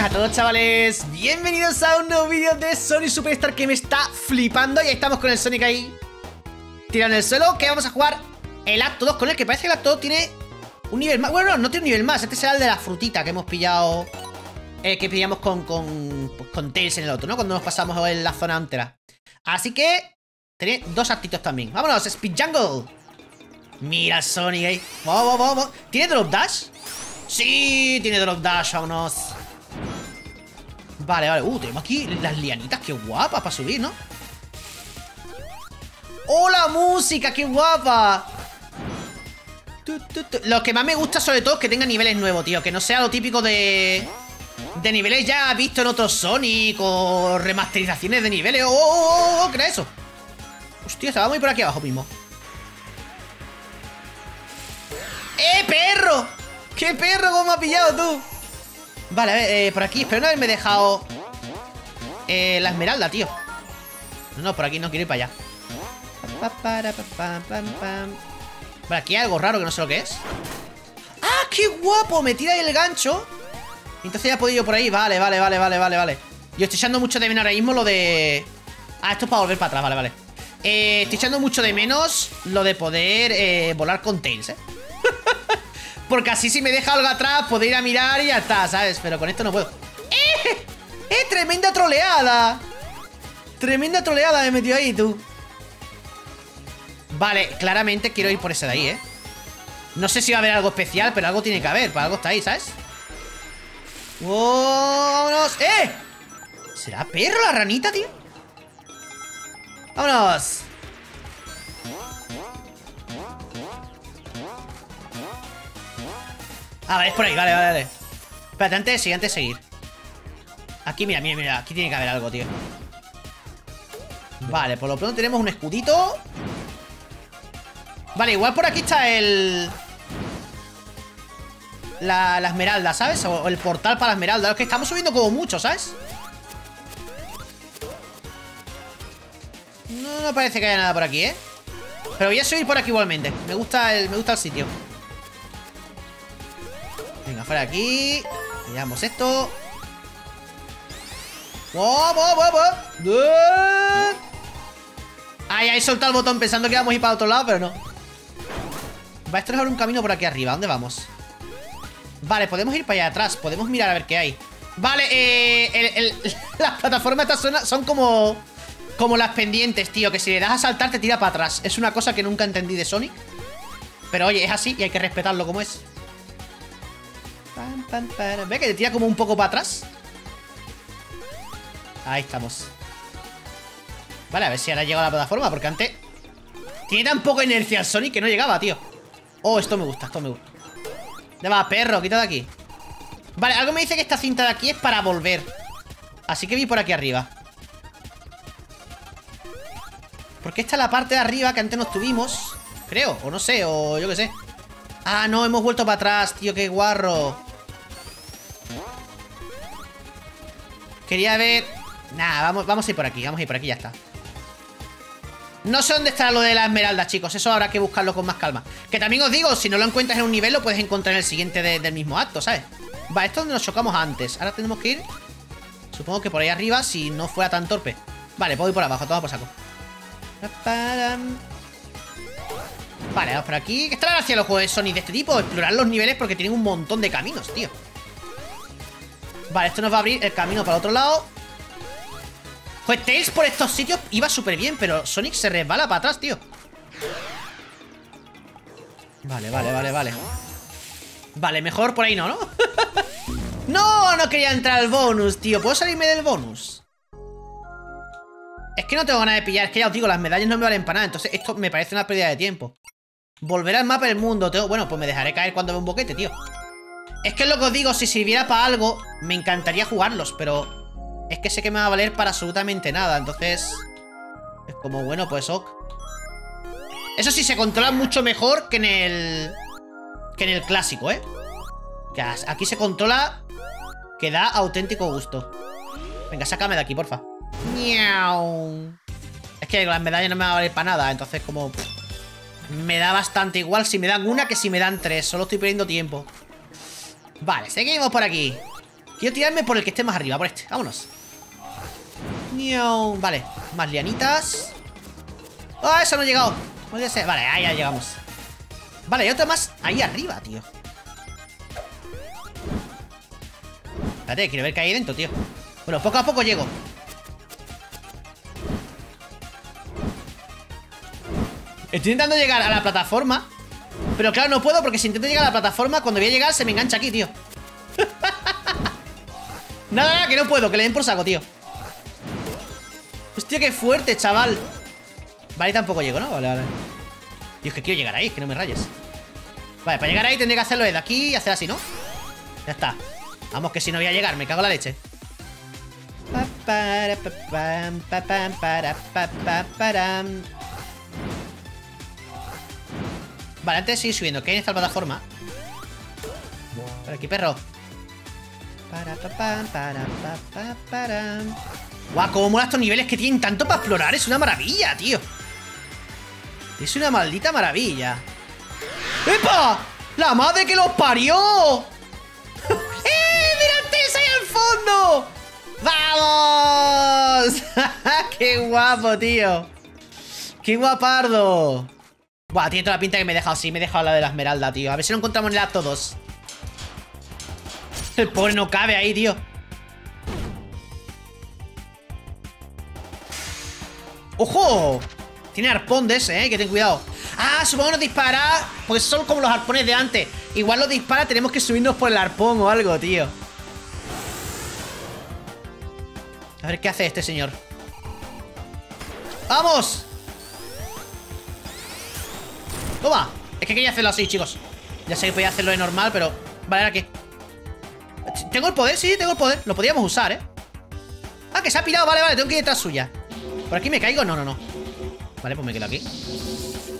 buenas a todos, chavales. Bienvenidos a un nuevo vídeo de Sonic Superstar, que me está flipando. Y ahí estamos con el Sonic ahí tirado en el suelo, que vamos a jugar el acto 2 con él, que parece que el acto 2 tiene un nivel más. Bueno, no tiene un nivel más, este será el de la frutita que hemos pillado, que pillamos con Tails en el otro, ¿no? Cuando nos pasamos en la zona entera. Así que tiene dos actitos también. Vámonos, Speed Jungle. Mira Sonic ahí. Vamos, vamos, vamos. ¿Tiene drop dash? Sí, tiene drop dash, vámonos. Vale, vale. Tenemos aquí las lianitas, qué guapas para subir, ¿no? ¡Oh, la música, qué guapa! Lo que más me gusta, sobre todo, es que tenga niveles nuevos, tío. Que no sea lo típico de niveles ya visto en otros Sonic o remasterizaciones de niveles. ¡Oh! ¿Qué era eso? Hostia, se va muy por aquí abajo mismo. ¡Eh, perro! ¡Qué perro! ¿Cómo me has pillado tú? Vale, a ver, por aquí. Espero no haberme dejado la esmeralda, tío. No, por aquí no quiero ir para allá. Vale, aquí hay algo raro que no sé lo que es. ¡Ah, qué guapo! Me tira ahí el gancho. Entonces ya puedo ir yo por ahí. Vale, vale, vale, vale, vale, vale. Yo estoy echando mucho de menos ahora mismo lo de... Ah, esto es para volver para atrás, vale, vale. Estoy echando mucho de menos lo de poder volar con Tails, porque así si me deja algo atrás puedo ir a mirar y ya está, ¿sabes? Pero con esto no puedo. ¡Tremenda troleada! Tremenda troleada me metió ahí, tú. Vale, claramente quiero ir por ese de ahí, ¿eh? No sé si va a haber algo especial, pero algo tiene que haber. Para algo está ahí, ¿sabes? ¡Oh, vámonos! ¡Eh! ¿Será perro la ranita, tío? ¡Vámonos! Ah, vale, es por ahí, vale, vale, vale. Espérate, antes de seguir. Aquí, mira, mira, mira. Aquí tiene que haber algo, tío. Vale, por lo pronto tenemos un escudito. Vale, igual por aquí está el... La esmeralda, ¿sabes? O el portal para la esmeralda. Los que estamos subiendo como mucho, ¿sabes? No parece que haya nada por aquí, ¿eh? Pero voy a subir por aquí igualmente. Me gusta el sitio. Venga, fuera de aquí. Pillamos esto. ¡Wow, wow, wow, wow! Ay, ahí soltado el botón pensando que íbamos a ir para otro lado, pero no. Va a estar un camino por aquí arriba. ¿Dónde vamos? Vale, podemos ir para allá atrás. Podemos mirar a ver qué hay. Vale, las plataformas estas son como las pendientes, tío, que si le das a saltar te tira para atrás. Es una cosa que nunca entendí de Sonic, pero oye, es así y hay que respetarlo como es. Ve que te tira como un poco para atrás. Ahí estamos. Vale, a ver si ahora llega a la plataforma, porque antes tiene tan poca inercia el Sonic que no llegaba, tío. Oh, esto me gusta, esto me gusta. Ya va, perro, quítate de aquí. Vale, algo me dice que esta cinta de aquí es para volver, así que vi por aquí arriba. Porque esta es la parte de arriba que antes nos tuvimos, creo, o no sé, o yo qué sé. Ah, no, hemos vuelto para atrás, tío, qué guarro. Quería ver... Nah, vamos a ir por aquí, ya está. No sé dónde estará lo de la esmeralda, chicos, eso habrá que buscarlo con más calma. Que también os digo, si no lo encuentras en un nivel, lo puedes encontrar en el siguiente del mismo acto, ¿sabes? Va, esto es donde nos chocamos antes, ahora tenemos que ir... Supongo que por ahí arriba, si no fuera tan torpe. Vale, puedo ir por abajo, toma por saco. Vale, vamos por aquí. ¿Qué está la gracia de los juegos de Sonic de este tipo? Explorar los niveles porque tienen un montón de caminos, tío. Vale, esto nos va a abrir el camino para el otro lado. Pues Tails por estos sitios iba súper bien, pero Sonic se resbala para atrás, tío. Vale, vale, vale, vale. Vale, mejor por ahí no, ¿no? No, no quería entrar al bonus, tío. ¿Puedo salirme del bonus? Es que no tengo ganas de pillar, es que ya os digo, las medallas no me valen para nada. Entonces esto me parece una pérdida de tiempo. Volver al mapa del mundo, tengo... Bueno, pues me dejaré caer cuando vea un boquete, tío. Es que es lo que os digo, si sirviera para algo, me encantaría jugarlos, pero... Es que sé que me va a valer para absolutamente nada, entonces... Es como, bueno, pues ok. Eso sí, se controla mucho mejor que en el... Que en el clásico, ¿eh? Que aquí se controla... Que da auténtico gusto. Venga, sácame de aquí, porfa. Es que las medallas no me van a valer para nada. Entonces como me da bastante igual si me dan una que si me dan tres. Solo estoy perdiendo tiempo. Vale, seguimos por aquí. Quiero tirarme por el que esté más arriba, por este. Vámonos. Vale, más lianitas. ¡Ah, eso no ha llegado! Vale, ahí ya llegamos. Vale, hay otra más ahí arriba, tío. Espérate, quiero ver qué hay dentro, tío. Bueno, poco a poco llego. Estoy intentando llegar a la plataforma, pero claro, no puedo porque si intento llegar a la plataforma, cuando voy a llegar se me engancha aquí, tío. Nada, que no puedo, que le den por saco, tío. Hostia, qué fuerte, chaval. Vale, tampoco llego, ¿no? Vale, vale. Dios, que quiero llegar ahí, que no me rayes. Vale, para llegar ahí tendré que hacerlo desde aquí y hacer así, ¿no? Ya está. Vamos, que si no voy a llegar, me cago en la leche. Vale, antes de seguir subiendo, que hay en esta plataforma. Por aquí, perro. Guau, cómo mola estos niveles que tienen tanto para explorar. Es una maravilla, tío. Es una maldita maravilla. ¡Epa! ¡La madre que los parió! ¡Eh! ¡Mira el Tails ahí al fondo! ¡Vamos! ¡Qué guapo, tío! ¡Qué guapardo! Buah, tiene toda la pinta que me he dejado. Sí, me he dejado la de la esmeralda, tío. A ver si lo encontramos en el acto 2. El pobre no cabe ahí, tío. ¡Ojo! Tiene harpón de ese, que ten cuidado. Ah, supongo que nos dispara. Pues son como los arpones de antes. Igual los dispara, tenemos que subirnos por el arpón o algo, tío. A ver qué hace este señor. ¡Vamos! ¡Toma! Es que quería hacerlo así, chicos. Ya sé que podía hacerlo de normal, pero... Vale, ahora qué. ¿Tengo el poder? Sí, tengo el poder. Lo podíamos usar, ¿eh? Ah, que se ha pirado. Vale, vale, tengo que ir detrás suya. ¿Por aquí me caigo? No, no, no. Vale, pues me quedo aquí.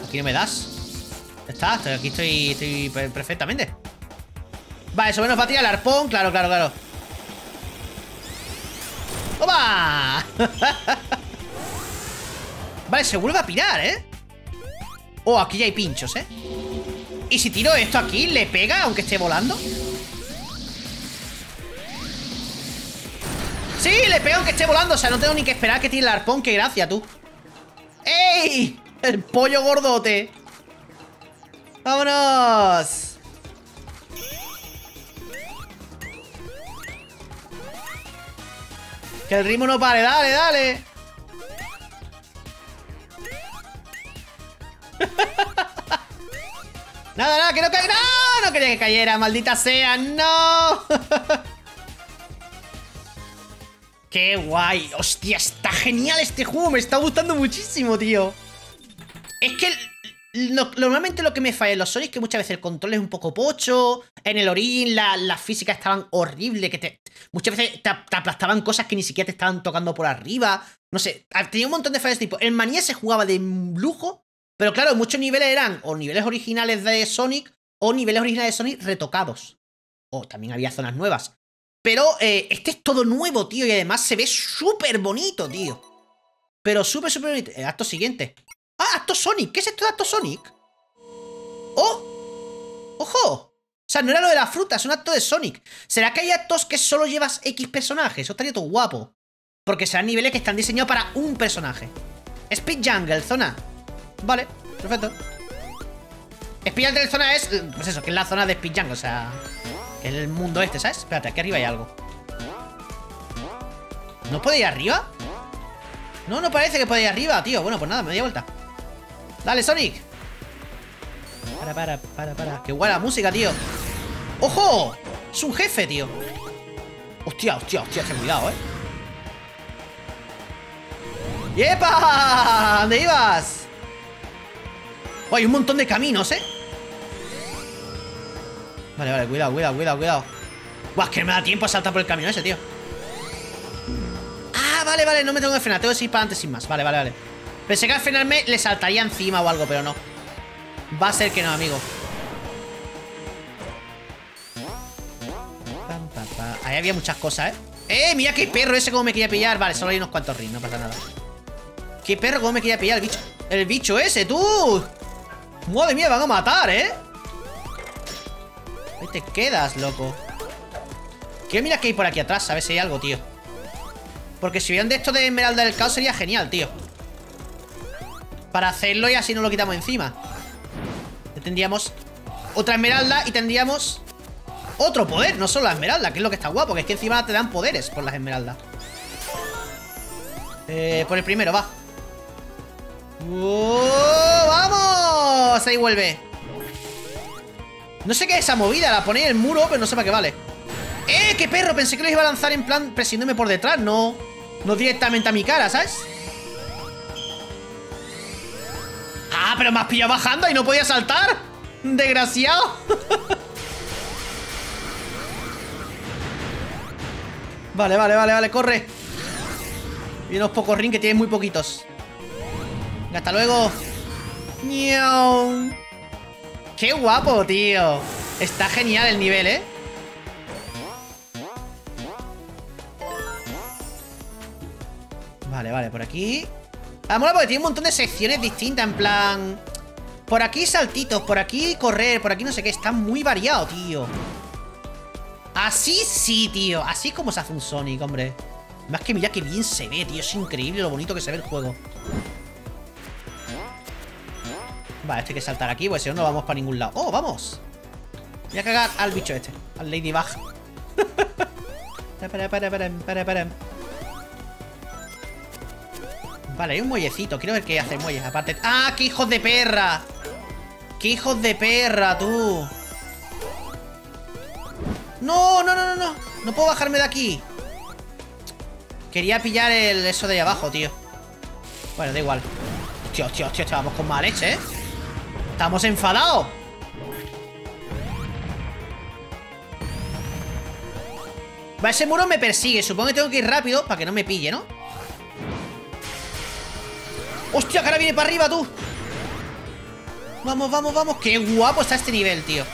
Aquí no me das. Ya está, aquí estoy perfectamente. Vale, sobre nos va a tirar el arpón. Claro, claro, claro. ¡Toma! Vale, se vuelve a pirar, ¿eh? Oh, aquí ya hay pinchos, ¿eh? ¿Y si tiro esto aquí, le pega aunque esté volando? Sí, le pega aunque esté volando. O sea, no tengo ni que esperar que tire el arpón. ¡Qué gracia, tú! ¡Ey! ¡El pollo gordote! ¡Vámonos! ¡Que el ritmo no pare! ¡Dale, dale! ¡Nada, nada! ¡Que no caiga! ¡No! ¡No quería que cayera! ¡Maldita sea! ¡No! ¡Qué guay! ¡Hostia! ¡Está genial este juego! ¡Me está gustando muchísimo, tío! Es que... normalmente lo que me falla en los Sonic es que muchas veces el control es un poco pocho. En el Origin las físicas estaban horribles. Muchas veces te aplastaban cosas que ni siquiera te estaban tocando por arriba. No sé, tenía un montón de fallas de tipo. En Manía se jugaba de lujo. Pero claro, muchos niveles eran o niveles originales de Sonic o niveles originales de Sonic retocados. O también había zonas nuevas. Pero este es todo nuevo, tío. Y además se ve súper bonito, tío. Pero súper, súper bonito. Acto siguiente. ¡Ah, Acto Sonic! ¿Qué es esto de Acto Sonic? ¡Oh! ¡Ojo! O sea, no era lo de la fruta, es un acto de Sonic. ¿Será que hay actos que solo llevas X personajes? Eso estaría todo guapo. Porque serán niveles que están diseñados para un personaje. Speed Jungle, zona. Vale, perfecto. Speed Jungle, zona es... Pues eso, que es la zona de Speed Jungle, o sea... Que es el mundo este, ¿sabes? Espérate, aquí arriba hay algo. ¿No puede ir arriba? No, no parece que puede ir arriba, tío. Bueno, pues nada, me doy vuelta. Dale, Sonic. Para. Qué guay la música, tío. ¡Ojo! Es un jefe, tío. Hostia, ten cuidado, ¡Yepa! ¿Dónde ibas? Oh, hay un montón de caminos, Vale, cuidado. Buah, que no me da tiempo a saltar por el camino ese, tío. Ah, vale, no me tengo que frenar, tengo que ir para adelante sin más. Vale. Pensé que al frenarme le saltaría encima o algo, pero no. Va a ser que no, amigo. Ahí había muchas cosas, ¡eh! Mira qué perro ese como me quería pillar. Vale, solo hay unos cuantos rings, no pasa nada. ¡Qué perro como me quería pillar el bicho! ¡El bicho ese, tú! ¡Madre mía, van a matar, Ahí te quedas, loco. Quiero mirar qué hay por aquí atrás, a ver si hay algo, tío. Porque si vieran de esto de Esmeralda del Caos sería genial, tío. Para hacerlo y así no lo quitamos encima. Tendríamos otra esmeralda y tendríamos otro poder, no solo la esmeralda, que es lo que está guapo, que es que encima te dan poderes por las esmeraldas. Por el primero, va. ¡Oh, vamos! Ahí vuelve. No sé qué es esa movida, la pone en el muro, pero no sé para qué vale. ¡Eh, qué perro! Pensé que lo iba a lanzar en plan presiéndome por detrás, no directamente a mi cara, ¿sabes? Ah, pero me has pillado bajando y no podía saltar. Desgraciado. Vale, corre. Y unos pocos rings que tienen muy poquitos. Hasta luego. Qué guapo, tío. Está genial el nivel, ¿eh? Vale, por aquí. Ah, mola porque tiene un montón de secciones distintas, en plan... Por aquí saltitos, por aquí correr, por aquí no sé qué. Está muy variado, tío. Así sí, tío. Así es como se hace un Sonic, hombre. Más que mira que bien se ve, tío. Es increíble lo bonito que se ve el juego. Vale, esto hay que saltar aquí, porque si no, no vamos para ningún lado. ¡Oh, vamos! Voy a cagar al bicho este, al Ladybug. Vale, hay un muellecito. Quiero ver qué hace muelles. Aparte... ¡Ah, qué hijos de perra! ¡Qué hijos de perra, tú! No. No puedo bajarme de aquí. Quería pillar el eso de ahí abajo, tío. Bueno, da igual. Hostia, estábamos con mala leche, ¿eh? Estamos enfadados. Va, ese muro me persigue. Supongo que tengo que ir rápido para que no me pille, ¿no? ¡Hostia, que ahora viene para arriba, tú! Vamos. ¡Qué guapo está este nivel, tío!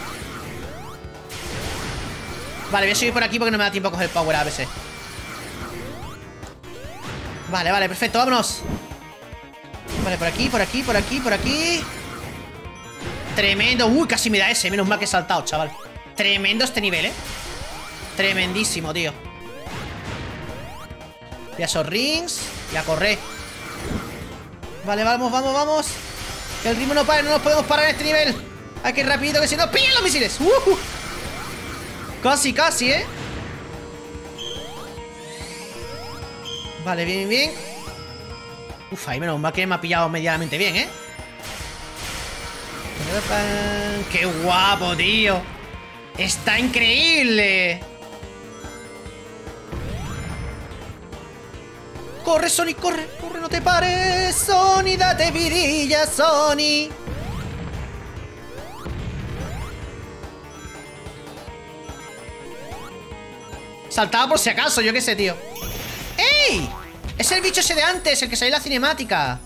Vale, voy a subir por aquí porque no me da tiempo a coger el power a veces. Vale, perfecto, vámonos. Vale, por aquí. Tremendo. Uy, casi me da ese. Menos mal que he saltado, chaval. Tremendo este nivel, ¿eh? Tremendísimo, tío. Y a esos rings. Y a correr. Vale, vamos. Que el ritmo no pare, no nos podemos parar en este nivel. Hay que ir rapidito, que si no, ¡pillan los misiles! ¡Uh! Casi, ¿eh? Vale, bien. Uf, ahí menos mal que me ha pillado medianamente bien, ¿eh? ¡Qué guapo, tío! ¡Está increíble! ¡Corre, Sonic, corre! ¡No te pares! ¡Sonic, date vidilla, Sonic! Saltaba por si acaso, yo qué sé, tío. ¡Ey! Es el bicho ese de antes, el que salió en la cinemática.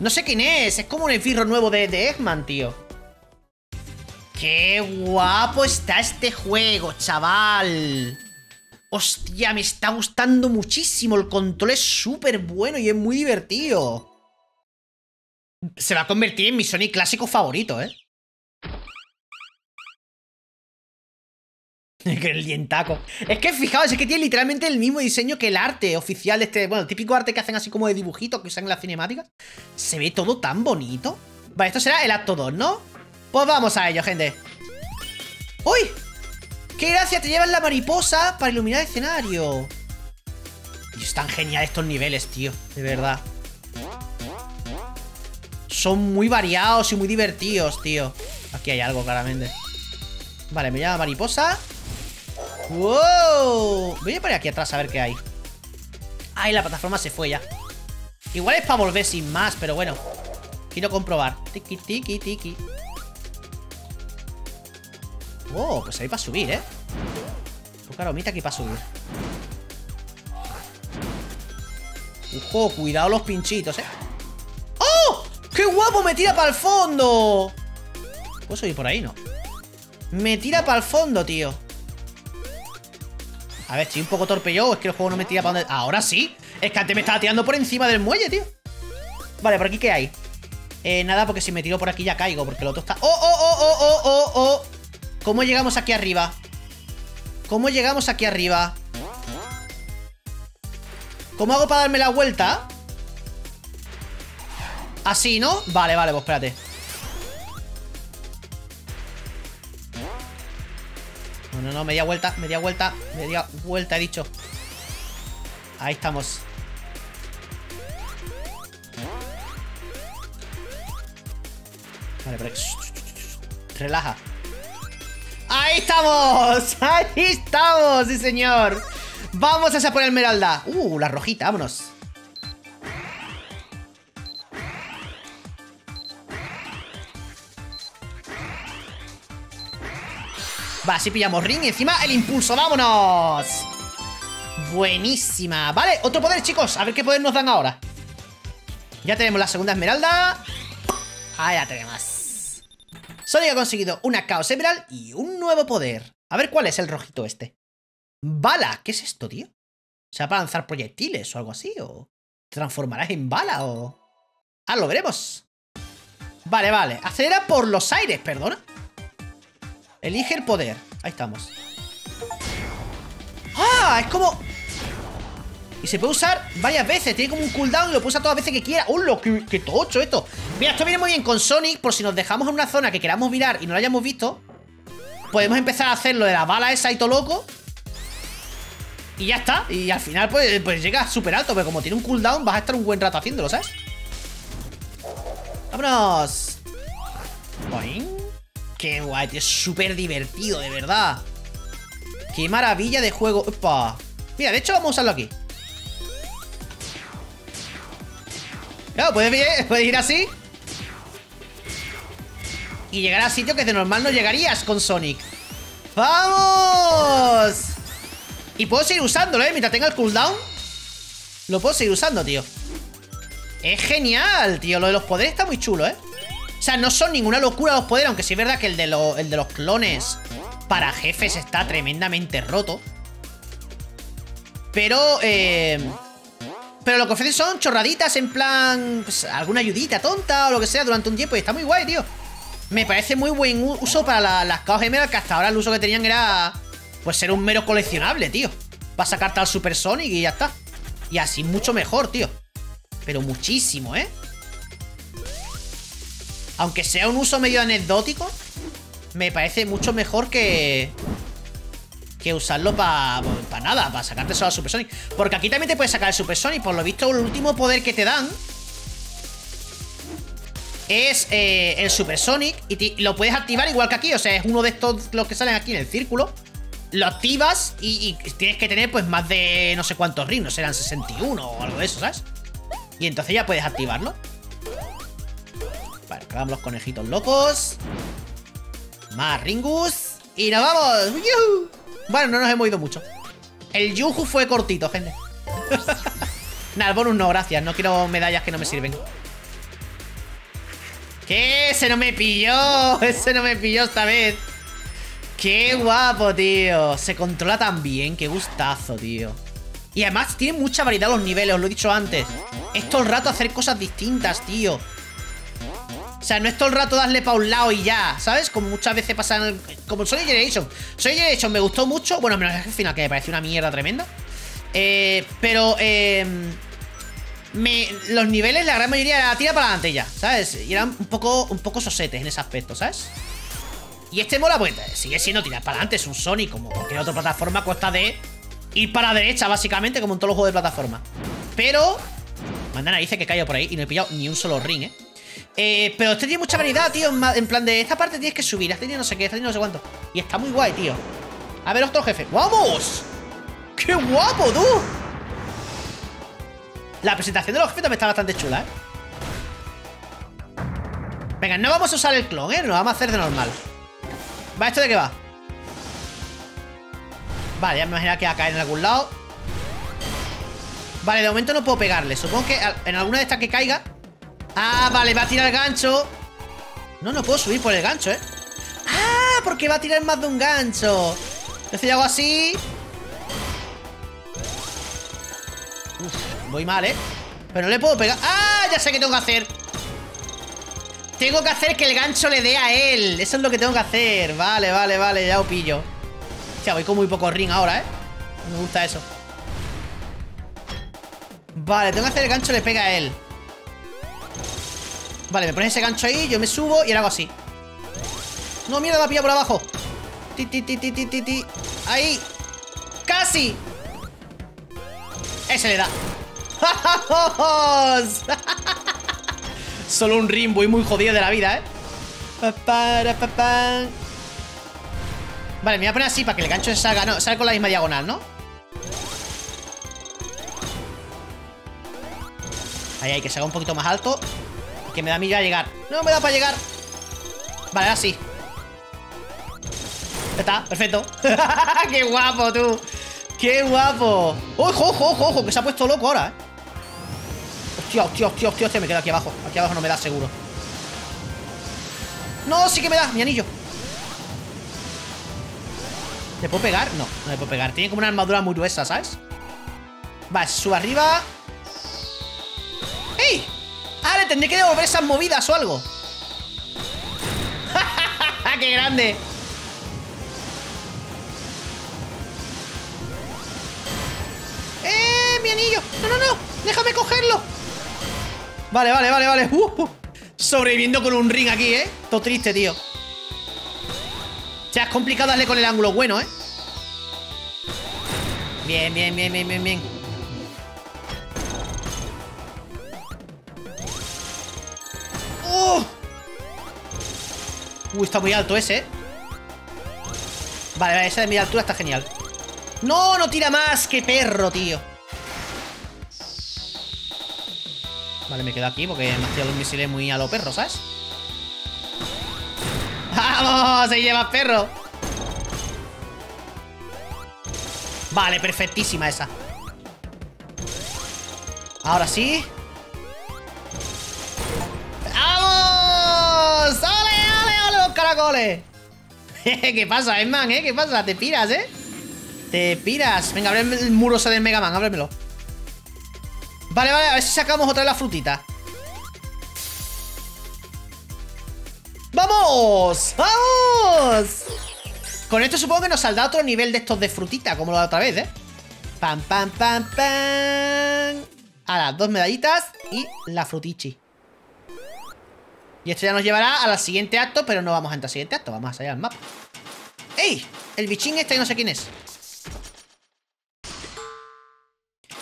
No sé quién es como un esbirro nuevo de Eggman, tío. ¡Qué guapo está este juego, chaval! Hostia, me está gustando muchísimo. El control es súper bueno y es muy divertido. Se va a convertir en mi Sonic clásico favorito, ¿eh? El dientaco. Es que fijaos, es que tiene literalmente el mismo diseño que el arte oficial de este... Bueno, el típico arte que hacen así como de dibujitos que usan en las cinemáticas. Se ve todo tan bonito. Vale, esto será el acto 2, ¿no? Pues vamos a ello, gente. ¡Uy! ¡Qué gracia! Te llevan la mariposa para iluminar el escenario. Dios, están geniales estos niveles, tío. De verdad. Son muy variados y muy divertidos, tío. Aquí hay algo, claramente. Vale, me llama mariposa. ¡Wow! Voy a parar aquí atrás a ver qué hay. Ay, la plataforma se fue ya. Igual es para volver sin más, pero bueno. Quiero comprobar. Tiki. Oh, pues ahí para subir, ¿eh? Poca romita aquí para subir. Ojo, cuidado los pinchitos, ¿eh? ¡Oh! ¡Qué guapo! ¡Me tira para el fondo! ¿Puedo subir por ahí, no? Me tira para el fondo, tío. A ver, estoy un poco torpe yo. Es que el juego no me tira para donde... Ahora sí. Es que antes me estaba tirando por encima del muelle, tío. Vale, ¿por aquí qué hay? Nada, porque si me tiro por aquí ya caigo. Porque el otro está... ¡Oh! ¿Cómo llegamos aquí arriba? ¿Cómo llegamos aquí arriba? ¿Cómo hago para darme la vuelta? Así, ¿no? Vale, vale, pues espérate. No, no, no, media vuelta, media vuelta. Media vuelta, he dicho. Ahí estamos. Vale, pero... Relaja. ¡Ahí estamos! ¡Ahí estamos! ¡Sí, señor! ¡Vamos a por la esmeralda! La rojita, vámonos. Va, así pillamos ring y encima el impulso. ¡Vámonos! Buenísima. Vale, otro poder, chicos. A ver qué poder nos dan ahora. Ya tenemos la segunda esmeralda. Ahí la tenemos. Sonic ha conseguido una caos emerald y un nuevo poder. A ver cuál es el rojito este. Bala. ¿Qué es esto, tío? O sea, para lanzar proyectiles o algo así. O te transformarás en bala o... Ah, lo veremos. Vale, vale. Acelera por los aires, perdona. Elige el poder. Ahí estamos. ¡Ah! Es como... Y se puede usar varias veces. Tiene como un cooldown y lo puede usar todas las veces que quiera. ¡Oh, lo que tocho esto! Mira, esto viene muy bien con Sonic. Por si nos dejamos en una zona que queramos mirar y no la hayamos visto, podemos empezar a hacer lo de la bala esa y todo loco. Y ya está. Y al final pues llega súper alto. Pero como tiene un cooldown, vas a estar un buen rato haciéndolo, ¿sabes? ¡Vámonos! Boing. ¡Qué guay! Es súper divertido, de verdad. ¡Qué maravilla de juego! ¡Opa! Mira, de hecho vamos a usarlo aquí. Claro, puedes ir así. Y llegar a sitio que de normal no llegarías con Sonic. ¡Vamos! Y puedo seguir usándolo, ¿eh? Mientras tenga el cooldown, lo puedo seguir usando, tío. Es genial, tío. Lo de los poderes está muy chulo, ¿eh? O sea, no son ninguna locura los poderes, aunque sí es verdad que el de los clones para jefes está tremendamente roto. Pero lo que ofrecen son chorraditas en plan... Pues, alguna ayudita tonta o lo que sea durante un tiempo y está muy guay, tío. Me parece muy buen uso para las caos emerald, que hasta ahora el uso que tenían era... Pues ser un mero coleccionable, tío. Vas a sacarte al Super Sonic y ya está. Y así mucho mejor, tío. Pero muchísimo, ¿eh? Aunque sea un uso medio anecdótico, me parece mucho mejor que usarlo para nada, para sacarte solo al Super Sonic. Porque aquí también te puedes sacar el Super Sonic. Por lo visto, el último poder que te dan es el Super Sonic. Y lo puedes activar igual que aquí. O sea, es uno de estos los que salen aquí en el círculo. Lo activas y tienes que tener pues más de no sé cuántos rings. No serán 61 o algo de eso, ¿sabes? Y entonces ya puedes activarlo. Vale, clavamos los conejitos locos. Más ringus. Y nos vamos. ¡Yuhu! Bueno, no nos hemos ido mucho. El yuhu fue cortito, gente. Nada, el bonus no, gracias. No quiero medallas que no me sirven. ¿Qué? ¡Ese no me pilló! ¡Ese no me pilló esta vez! ¡Qué guapo, tío! Se controla tan bien. ¡Qué gustazo, tío! Y además tiene mucha variedad los niveles. Os lo he dicho antes. Es todo el rato hacer cosas distintas, tío. O sea, no es todo el rato darle para un lado y ya, ¿sabes? Como muchas veces pasa en como Sonic Generation. Sonic Generation me gustó mucho. Bueno, menos el final, que me pareció una mierda tremenda. Los niveles, la gran mayoría la tira para adelante ya, ¿sabes? Y eran un poco sosetes en ese aspecto, ¿sabes? Y este mola, pues sigue siendo tirar para adelante. Es un Sonic, como cualquier otra plataforma, cuesta de ir para la derecha, básicamente, como en todos los juegos de plataforma. Pero... Manda narices que caigo por ahí y no he pillado ni un solo ring, ¿eh? Pero este tiene mucha variedad, tío. En plan de esta parte tienes que subir, este tiene no sé qué, este tiene no sé cuánto. Y está muy guay, tío. A ver, otro jefe. ¡Vamos! ¡Qué guapo, tú! La presentación de los jefes también está bastante chula, ¿eh? Venga, no vamos a usar el clon, ¿eh? Lo vamos a hacer de normal. ¿Va esto de qué va? Vale, ya me imaginaba que iba a caer en algún lado. Vale, de momento no puedo pegarle. Supongo que en alguna de estas que caiga... Ah, vale, va a tirar el gancho. No, no puedo subir por el gancho, ¿eh? Ah, porque va a tirar más de un gancho. Entonces yo hago así. Uf, voy mal, ¿eh? Pero no le puedo pegar. Ah, ya sé qué tengo que hacer. Tengo que hacer que el gancho le dé a él. Eso es lo que tengo que hacer. Vale, vale, vale, ya lo pillo. Hostia, voy con muy poco ring ahora, ¿eh? No me gusta eso. Vale, tengo que hacer el gancho, le pega a él. Vale, me pones ese gancho ahí, yo me subo y ahora hago así. No, mierda, me ha pillado por abajo. Ti, ti, ti, ti, ti, ti, ti. Ahí. ¡Casi! Ese le da. Solo un rimbo y muy jodido de la vida, ¿eh? Vale, me voy a poner así para que el gancho se salga. No, sale con la misma diagonal, ¿no? Ahí, ahí, que salga un poquito más alto. Que me da a mí ya llegar. No me da para llegar. Vale, ahora sí. Ya está, perfecto. ¡Qué guapo, tú! ¡Qué guapo! ¡Ojo, ojo, ojo, ojo! Que se ha puesto loco ahora, ¿eh? Hostia, hostia, hostia, hostia, hostia. Me quedo aquí abajo. Aquí abajo no me da seguro. ¡No, sí que me da! ¡Mi anillo! ¿Le puedo pegar? No, no le puedo pegar. Tiene como una armadura muy gruesa, ¿sabes? Vale, subo arriba. ¡Ey! ¡Ah, le tendré que devolver esas movidas o algo! ¡Ja, qué grande! ¡Mi anillo! ¡No, no, no! ¡Déjame cogerlo! Vale, vale, vale, vale. Sobreviviendo con un ring aquí, ¿eh? Todo triste, tío. O sea, es complicado darle con el ángulo bueno, ¿eh? Bien, bien, bien, bien, bien, bien. ¡Oh! Está muy alto ese, ¿eh? Vale, vale, esa de mi altura está genial. ¡No, no tira más! ¡Qué perro, tío! Vale, me quedo aquí porque me ha tirado los misiles muy a lo perro, ¿sabes? ¡Vamos! ¡Se lleva perro! Vale, perfectísima esa. Ahora sí. ¡Vamos! ¡Ole, ole, ole los caracoles! ¿Qué pasa, Eggman, eh? ¿Qué pasa? ¿Te piras, eh? Te piras. Venga, abre el muro ese del Mega Man, ábremelo. Vale, vale, a ver si sacamos otra de las frutitas. ¡Vamos! ¡Vamos! Con esto supongo que nos saldrá otro nivel de estos de frutita, como la otra vez, ¿eh? Pam, pam, pam, pam. Ahora, 2 medallitas y la frutichi. Y esto ya nos llevará a la siguiente acto, pero no vamos a entrar al siguiente acto, vamos a salir al mapa. ¡Ey! El bichín este, no sé quién es.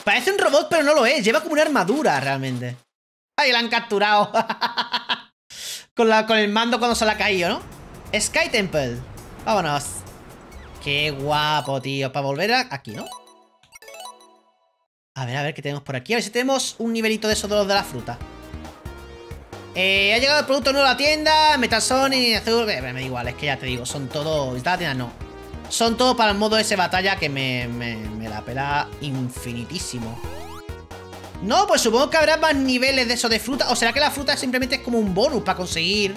Parece un robot, pero no lo es. Lleva como una armadura, realmente. ¡Ay, la han capturado! Con el mando cuando se la ha caído, ¿no? Sky Temple. Vámonos. ¡Qué guapo, tío! Para volver aquí, ¿no? A ver qué tenemos por aquí. A ver si tenemos un nivelito de esos de los de la fruta. Ha llegado el producto nuevo a la tienda. Metal Sonic, azul... Me da igual, es que ya te digo. Son todos... Está la tienda, no. Son todos para el modo ese batalla que me la pela infinitísimo. No, pues supongo que habrá más niveles de eso de fruta. ¿O será que la fruta simplemente es como un bonus para conseguir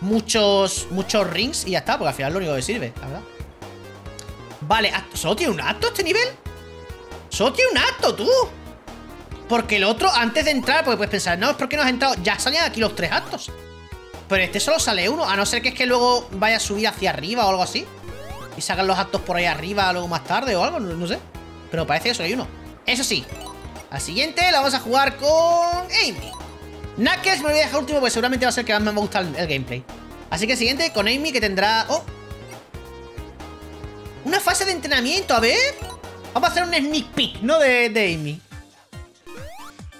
muchos rings y ya está? Porque al final es lo único que sirve, la verdad. Vale, ¿solo tiene un acto este nivel? ¡Solo tiene un acto, tú! Porque el otro, antes de entrar, porque puedes pensar, no, es porque no has entrado. Ya salían aquí los 3 actos. Pero este solo sale uno, a no ser que es que luego vaya a subir hacia arriba o algo así. Y sacan los actos por ahí arriba luego más tarde o algo, no sé. Pero parece que solo hay uno. Eso sí, al siguiente la vamos a jugar con Amy. Knuckles me lo voy a dejar último porque seguramente va a ser el que más me gusta el gameplay. Así que el siguiente con Amy que tendrá... ¡Oh! Una fase de entrenamiento, a ver. Vamos a hacer un sneak peek, ¿no? De Amy.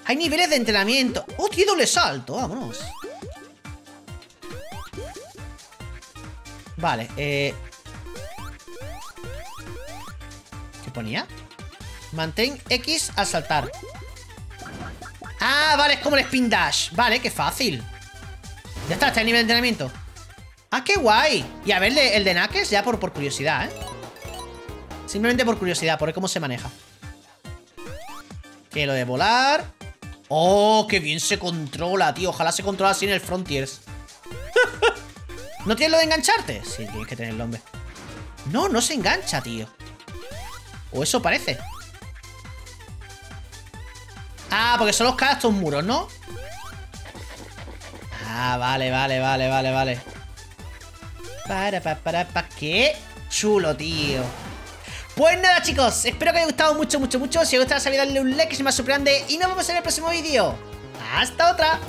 Hay niveles de entrenamiento. ¡Oh, tío, doble salto! Vámonos. Vale, ponía mantén X al saltar. Ah, vale, es como el spin dash. Vale, qué fácil. Ya está, está el nivel de entrenamiento. Ah, qué guay. Y a ver el de Knuckles ya por curiosidad, ¿eh? Simplemente por curiosidad, por ver cómo se maneja. Que lo de volar. Oh, qué bien se controla, tío. Ojalá se controla así en el Frontiers. ¿No tienes lo de engancharte? Sí, tienes que tenerlo, hombre. No, no se engancha, tío. O eso parece. Ah, porque solo caen estos muros, ¿no? Ah, vale, vale, vale, vale, vale. ¿Qué? Chulo, tío. Pues nada, chicos, espero que haya gustado mucho, mucho, mucho. Si os gusta, sabéis darle un like, que es más super grande. Y nos vemos en el próximo vídeo. ¡Hasta otra!